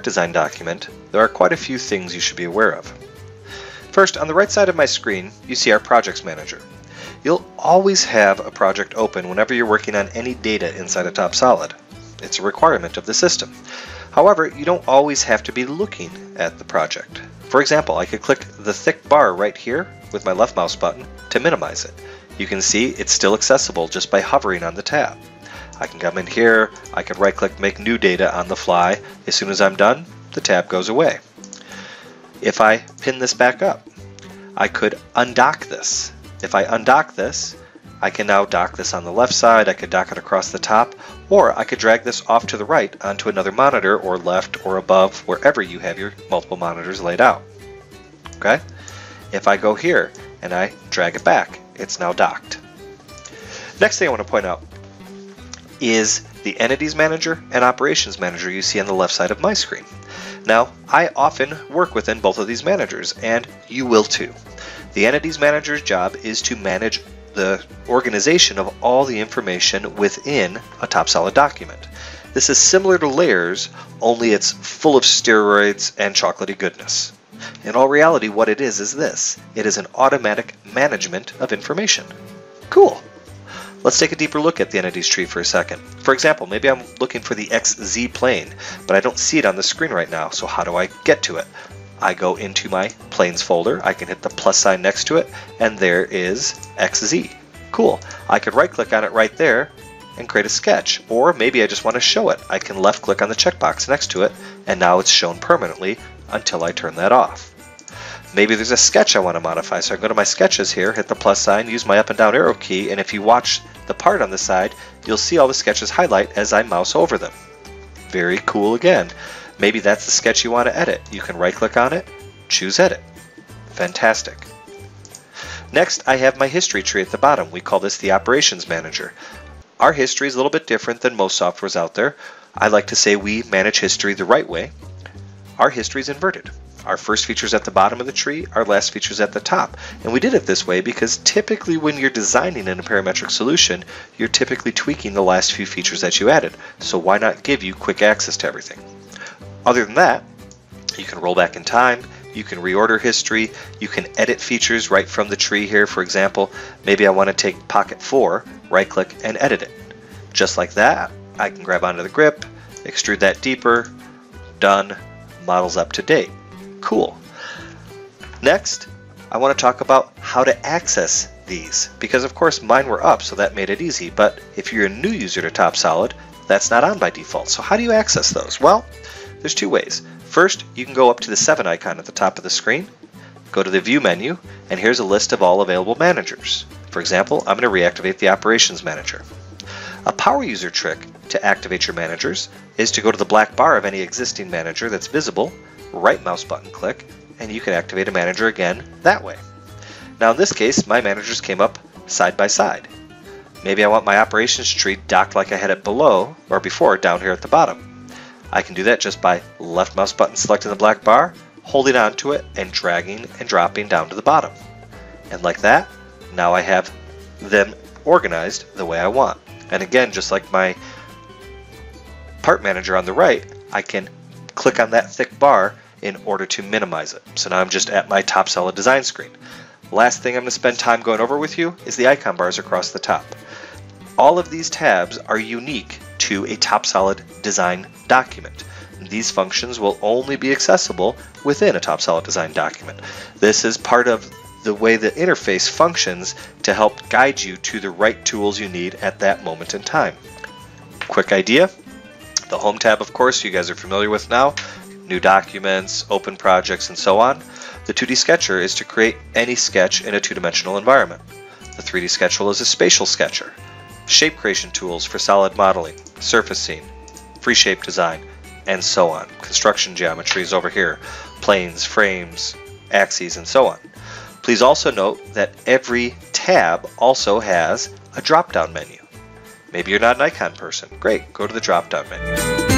chart design document, there are quite a few things you should be aware of. First, on the right side of my screen, you see our Projects Manager. You'll always have a project open whenever you're working on any data inside of TopSolid. It's a requirement of the system. However, you don't always have to be looking at the project. For example, I could click the thick bar right here with my left mouse button to minimize it. You can see it's still accessible just by hovering on the tab. I can come in here, I could right-click Make New Data on the fly. As soon as I'm done, the tab goes away. If I pin this back up, I could undock this. If I undock this, I can now dock this on the left side, I could dock it across the top, or I could drag this off to the right onto another monitor or left or above, wherever you have your multiple monitors laid out. Okay? If I go here and I drag it back, it's now docked. Next thing I want to point out is the Entities Manager and Operations Manager you see on the left side of my screen. Now, I often work within both of these managers, and you will too. The Entities Manager's job is to manage the organization of all the information within a TopSolid document. This is similar to Layers, only it's full of steroids and chocolatey goodness. In all reality, what it is this. It is an automatic management of information. Cool. Let's take a deeper look at the entities tree for a second. For example, maybe I'm looking for the XZ plane, but I don't see it on the screen right now, so how do I get to it? I go into my planes folder, I can hit the plus sign next to it, and there is XZ. Cool. I could right click on it right there and create a sketch, or maybe I just want to show it. I can left click on the checkbox next to it, and now it's shown permanently until I turn that off. Maybe there's a sketch I want to modify, so I can go to my sketches here, hit the plus sign, use my up and down arrow key, and if you watch the part on the side, you'll see all the sketches highlight as I mouse over them. Very cool again. Maybe that's the sketch you want to edit. You can right-click on it, choose Edit. Fantastic. Next, I have my history tree at the bottom. We call this the Operations Manager. Our history is a little bit different than most softwares out there. I like to say we manage history the right way. Our history is inverted. Our first feature's at the bottom of the tree, our last feature's at the top. And we did it this way because typically when you're designing in a parametric solution, you're typically tweaking the last few features that you added. So why not give you quick access to everything? Other than that, you can roll back in time, you can reorder history, you can edit features right from the tree here. For example, maybe I want to take pocket 4, right-click, and edit it. Just like that, I can grab onto the grip, extrude that deeper, done, model's up to date. Cool. Next, I want to talk about how to access these, because of course mine were up, so that made it easy, but if you're a new user to TopSolid, that's not on by default. So how do you access those? Well, there's two ways. First, you can go up to the 7 icon at the top of the screen, go to the View menu, and here's a list of all available managers. For example, I'm going to reactivate the Operations Manager. A power user trick to activate your managers is to go to the black bar of any existing manager that's visible, right mouse button click, and you can activate a manager again that way. Now in this case, my managers came up side by side. Maybe I want my operations tree docked like I had it below, or before, down here at the bottom. I can do that just by left mouse button selecting the black bar, holding on to it, and dragging and dropping down to the bottom. And like that, now I have them organized the way I want. And again, just like my part manager on the right, I can click on that thick bar in order to minimize it. So now I'm just at my TopSolid design screen. Last thing I'm going to spend time going over with you is the icon bars across the top. All of these tabs are unique to a TopSolid design document. These functions will only be accessible within a TopSolid design document. This is part of the way the interface functions to help guide you to the right tools you need at that moment in time. Quick idea, the Home tab, of course, you guys are familiar with now, new documents, open projects, and so on. The 2D Sketcher is to create any sketch in a two-dimensional environment. The 3D Sketcher is a spatial sketcher. Shape creation tools for solid modeling, surfacing, free shape design, and so on. Construction geometry is over here, planes, frames, axes, and so on. Please also note that every tab also has a drop-down menu. Maybe you're not an icon person. Great, go to the drop-down menu.